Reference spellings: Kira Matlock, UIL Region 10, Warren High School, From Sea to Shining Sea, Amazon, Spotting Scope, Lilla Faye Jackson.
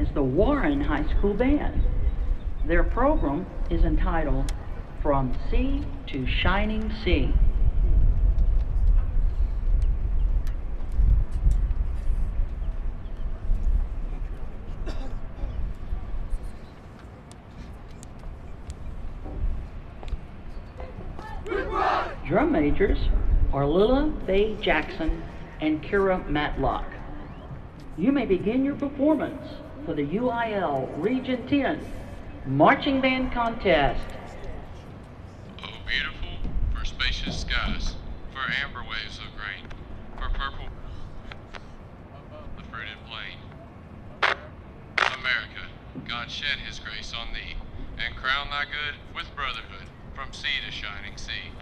Is the Warren High School Band. Their program is entitled From Sea to Shining Sea. Drum majors are Lilla Faye Jackson and Kira Matlock. You may begin your performance for the UIL Region 10 Marching Band Contest. Oh, beautiful, for spacious skies, for amber waves of grain, for purple above the fruited plain. America, God shed his grace on thee, and crown thy good with brotherhood, from sea to shining sea.